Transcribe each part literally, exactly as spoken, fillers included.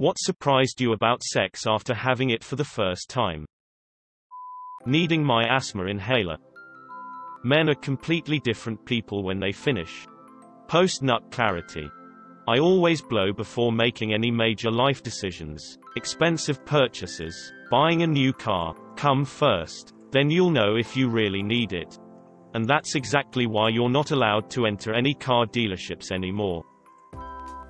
What surprised you about sex after having it for the first time? Needing my asthma inhaler. Men are completely different people when they finish. Post-nut clarity. I always blow before making any major life decisions, expensive purchases, buying a new car, come first, then you'll know if you really need it. And that's exactly why you're not allowed to enter any car dealerships anymore.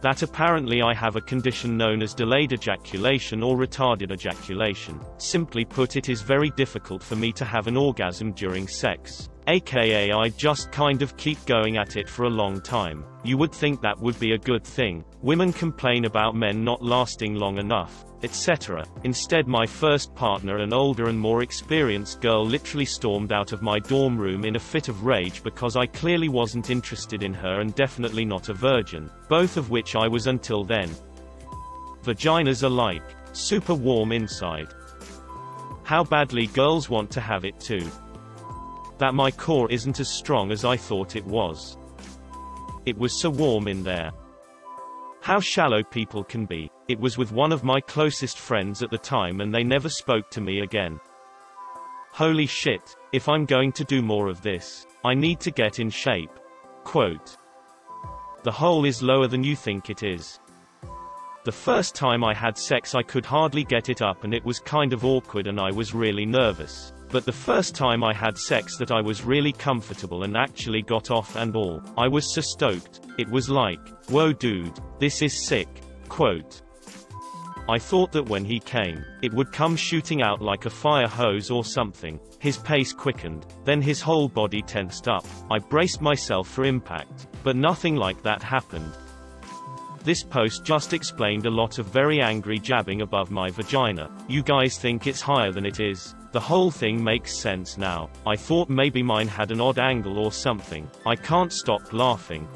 That apparently I have a condition known as delayed ejaculation or retarded ejaculation. Simply put, it is very difficult for me to have an orgasm during sex. A K A I just kind of keep going at it for a long time. You would think that would be a good thing. Women complain about men not lasting long enough, et cetera. Instead, my first partner, an older and more experienced girl, literally stormed out of my dorm room in a fit of rage because I clearly wasn't interested in her and definitely not a virgin, both of which I was until then. Vaginas are like super warm inside. How badly girls want to have it too. That my core isn't as strong as I thought it was. It was so warm in there. How shallow people can be. It was with one of my closest friends at the time and they never spoke to me again. Holy shit, if I'm going to do more of this, I need to get in shape. Quote. The hole is lower than you think it is. The first time I had sex I could hardly get it up and it was kind of awkward and I was really nervous. But the first time I had sex that I was really comfortable and actually got off and all, I was so stoked, it was like, whoa dude, this is sick. Quote. I thought that when he came, it would come shooting out like a fire hose or something. His pace quickened, then his whole body tensed up. I braced myself for impact, but nothing like that happened. This post just explained a lot of very angry jabbing above my vagina. You guys think it's higher than it is. The whole thing makes sense now. I thought maybe mine had an odd angle or something. I can't stop laughing.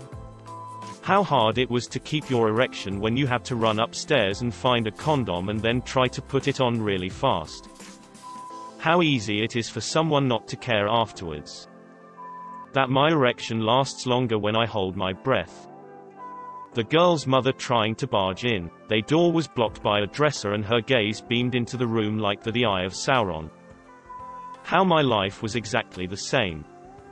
How hard it was to keep your erection when you have to run upstairs and find a condom and then try to put it on really fast. How easy it is for someone not to care afterwards. That my erection lasts longer when I hold my breath. The girl's mother trying to barge in. Their door was blocked by a dresser and her gaze beamed into the room like the, the eye of Sauron. How my life was exactly the same.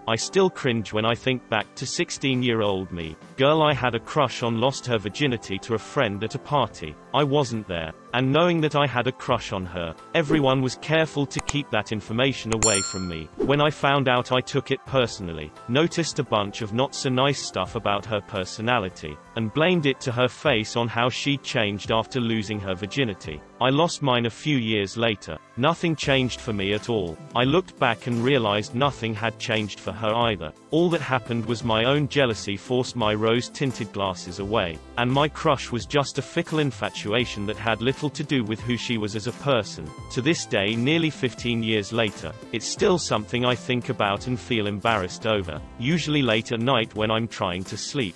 I still cringe when I think back to sixteen-year-old me. Girl I had a crush on lost her virginity to a friend at a party. I wasn't there, and knowing that I had a crush on her, everyone was careful to keep that information away from me. When I found out I took it personally, noticed a bunch of not-so-nice stuff about her personality, and blamed it to her face on how she changed after losing her virginity. I lost mine a few years later. Nothing changed for me at all. I looked back and realized nothing had changed for her either. All that happened was my own jealousy forced my rose-tinted glasses away, and my crush was just a fickle infatuation that had little to do with who she was as a person. To this day, nearly fifteen years later, it's still something I think about and feel embarrassed over, usually late at night when I'm trying to sleep.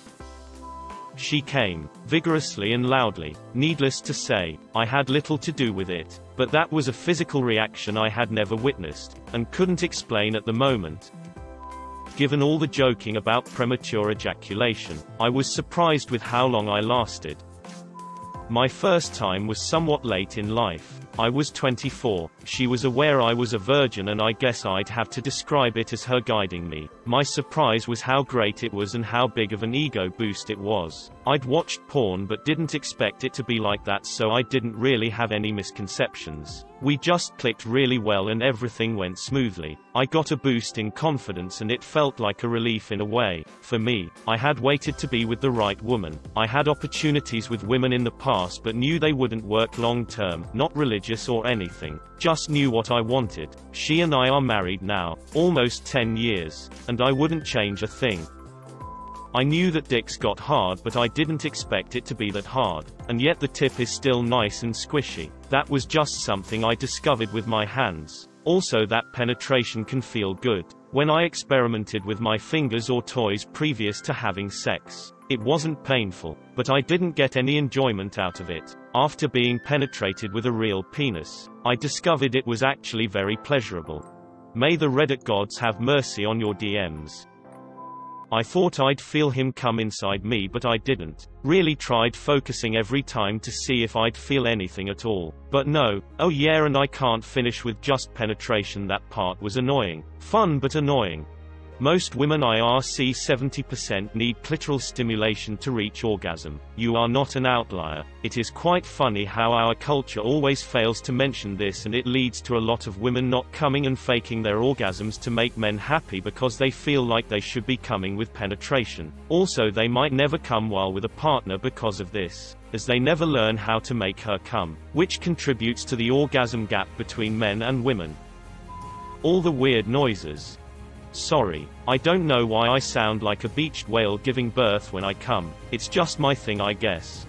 She came, vigorously and loudly. Needless to say, I had little to do with it, but that was a physical reaction I had never witnessed, and couldn't explain at the moment. Given all the joking about premature ejaculation, I was surprised with how long I lasted. My first time was somewhat late in life. I was twenty-four, she was aware I was a virgin and I guess I'd have to describe it as her guiding me. My surprise was how great it was and how big of an ego boost it was. I'd watched porn but didn't expect it to be like that, so I didn't really have any misconceptions. We just clicked really well and everything went smoothly. I got a boost in confidence and it felt like a relief in a way. For me, I had waited to be with the right woman. I had opportunities with women in the past but knew they wouldn't work long term, not religious or anything. Just knew what I wanted. She and I are married now, almost ten years, and I wouldn't change a thing. I knew that dicks got hard but I didn't expect it to be that hard, and yet the tip is still nice and squishy. That was just something I discovered with my hands. Also that penetration can feel good. When I experimented with my fingers or toys previous to having sex, it wasn't painful, but I didn't get any enjoyment out of it. After being penetrated with a real penis, I discovered it was actually very pleasurable. May the Reddit gods have mercy on your D Ms. I thought I'd feel him come inside me, but I didn't. Really tried focusing every time to see if I'd feel anything at all. But no. Oh yeah, and I can't finish with just penetration. That part was annoying. Fun but annoying. Most women I R C seventy percent need clitoral stimulation to reach orgasm. You are not an outlier. It is quite funny how our culture always fails to mention this, and it leads to a lot of women not coming and faking their orgasms to make men happy because they feel like they should be coming with penetration. Also, they might never come while with a partner because of this, as they never learn how to make her come, which contributes to the orgasm gap between men and women. All the weird noises. Sorry, I don't know why I sound like a beached whale giving birth when I come. It's just my thing, I guess.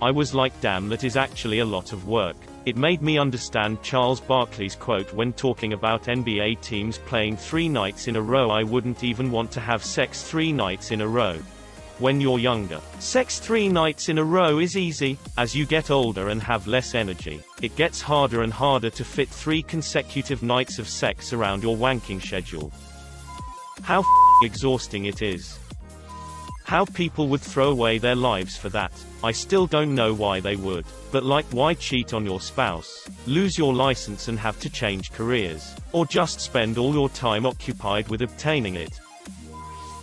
I was like, damn, that is actually a lot of work. It made me understand Charles Barkley's quote when talking about N B A teams playing three nights in a row. I wouldn't even want to have sex three nights in a row. When you're younger, sex three nights in a row is easy. As you get older and have less energy, it gets harder and harder to fit three consecutive nights of sex around your wanking schedule. How f***ing exhausting it is. How people would throw away their lives for that. I still don't know why they would. But like, why cheat on your spouse, lose your license and have to change careers, or just spend all your time occupied with obtaining it?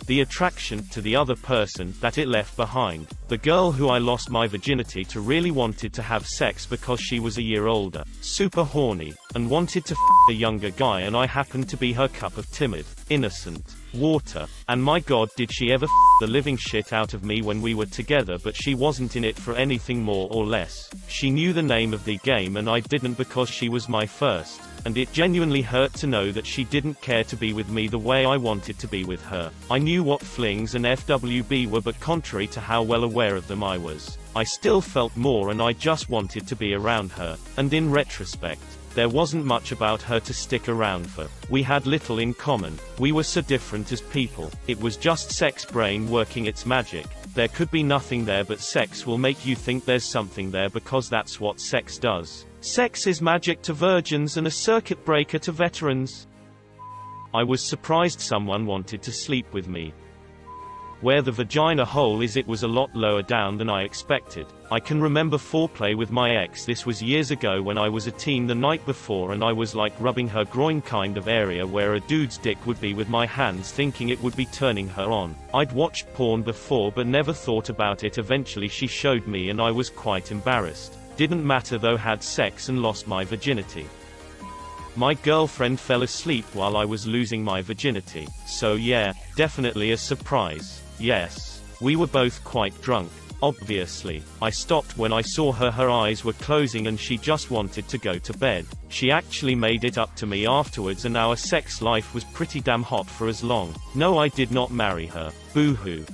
The attraction to the other person that it left behind. The girl who I lost my virginity to really wanted to have sex because she was a year older, super horny, and wanted to f*** a younger guy, and I happened to be her cup of timid, innocent water, and my god did she ever f*** the living shit out of me when we were together. But she wasn't in it for anything more or less. She knew the name of the game and I didn't, because she was my first, and it genuinely hurt to know that she didn't care to be with me the way I wanted to be with her. I knew what flings and F W B were, but contrary to how well aware of them I was, I still felt more, and I just wanted to be around her. And in retrospect, there wasn't much about her to stick around for. We had little in common. We were so different as people. It was just sex brain working its magic. There could be nothing there, but sex will make you think there's something there, because that's what sex does. Sex is magic to virgins and a circuit breaker to veterans. I was surprised someone wanted to sleep with me. Where the vagina hole is, it was a lot lower down than I expected. I can remember foreplay with my ex. This was years ago when I was a teen, the night before, and I was like rubbing her groin kind of area where a dude's dick would be with my hands, thinking it would be turning her on. I'd watched porn before but never thought about it. Eventually she showed me and I was quite embarrassed. Didn't matter though, had sex and lost my virginity. My girlfriend fell asleep while I was losing my virginity. So yeah, definitely a surprise. Yes. We were both quite drunk, obviously. I stopped when I saw her, her eyes were closing and she just wanted to go to bed. She actually made it up to me afterwards, and our sex life was pretty damn hot for as long. No, I did not marry her. Boo-hoo.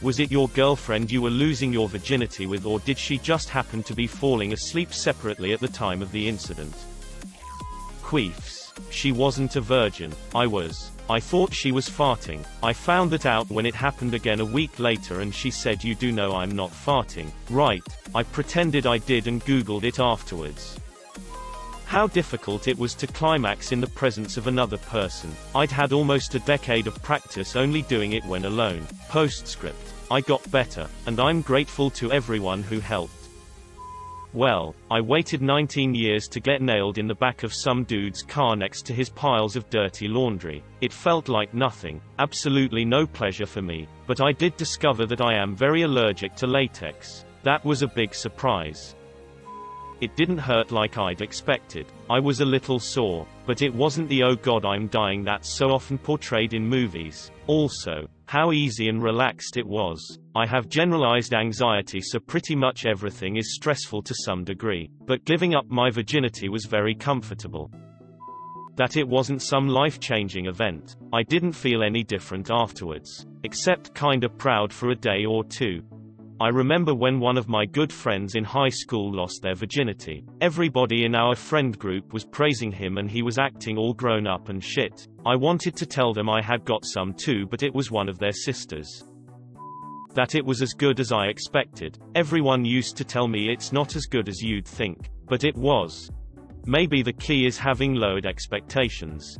Was it your girlfriend you were losing your virginity with, or did she just happen to be falling asleep separately at the time of the incident? Queefs. She wasn't a virgin. I was. I thought she was farting. I found that out when it happened again a week later, and she said, "You do know I'm not farting, right?" I pretended I did and Googled it afterwards. How difficult it was to climax in the presence of another person. I'd had almost a decade of practice only doing it when alone. Postscript. I got better, and I'm grateful to everyone who helped. Well, I waited nineteen years to get nailed in the back of some dude's car next to his piles of dirty laundry. It felt like nothing, absolutely no pleasure for me, but I did discover that I am very allergic to latex. That was a big surprise. It didn't hurt like I'd expected. I was a little sore, but it wasn't the "oh god I'm dying" that's so often portrayed in movies. Also, how easy and relaxed it was. I have generalized anxiety, so pretty much everything is stressful to some degree, but giving up my virginity was very comfortable. That it wasn't some life-changing event. I didn't feel any different afterwards, except kinda proud for a day or two. I remember when one of my good friends in high school lost their virginity. Everybody in our friend group was praising him and he was acting all grown up and shit. I wanted to tell them I had got some too, but it was one of their sisters. That it was as good as I expected. Everyone used to tell me it's not as good as you'd think, but it was. Maybe the key is having lowered expectations.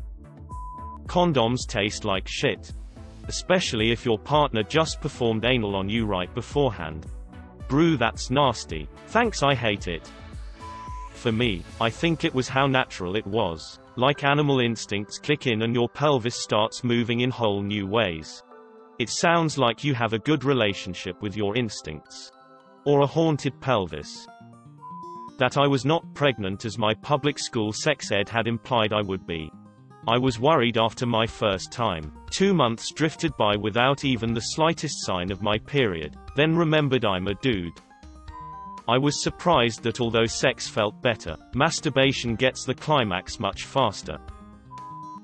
Condoms taste like shit. especially if your partner just performed anal on you right beforehand. Brew, that's nasty. Thanks, I hate it. For me, I think it was how natural it was. Like animal instincts kick in and your pelvis starts moving in whole new ways. It sounds like you have a good relationship with your instincts. Or a haunted pelvis. That I was not pregnant as my public school sex ed had implied I would be. I was worried after my first time. Two months drifted by without even the slightest sign of my period, then remembered I'm a dude. I was surprised that although sex felt better, masturbation gets the climax much faster.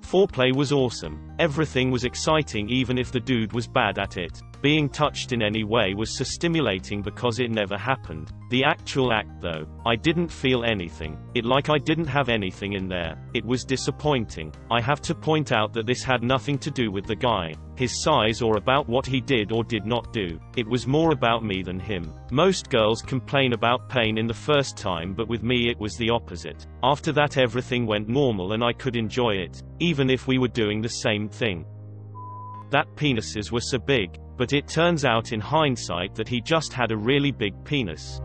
Foreplay was awesome. Everything was exciting even if the dude was bad at it. Being touched in any way was so stimulating because it never happened. The actual act though, I didn't feel anything. It like I didn't have anything in there. It was disappointing. I have to point out that this had nothing to do with the guy, his size or about what he did or did not do. It was more about me than him. Most girls complain about pain in the first time, but with me it was the opposite. After that everything went normal and I could enjoy it, even if we were doing the same thing. That penises were so big, but it turns out in hindsight that he just had a really big penis.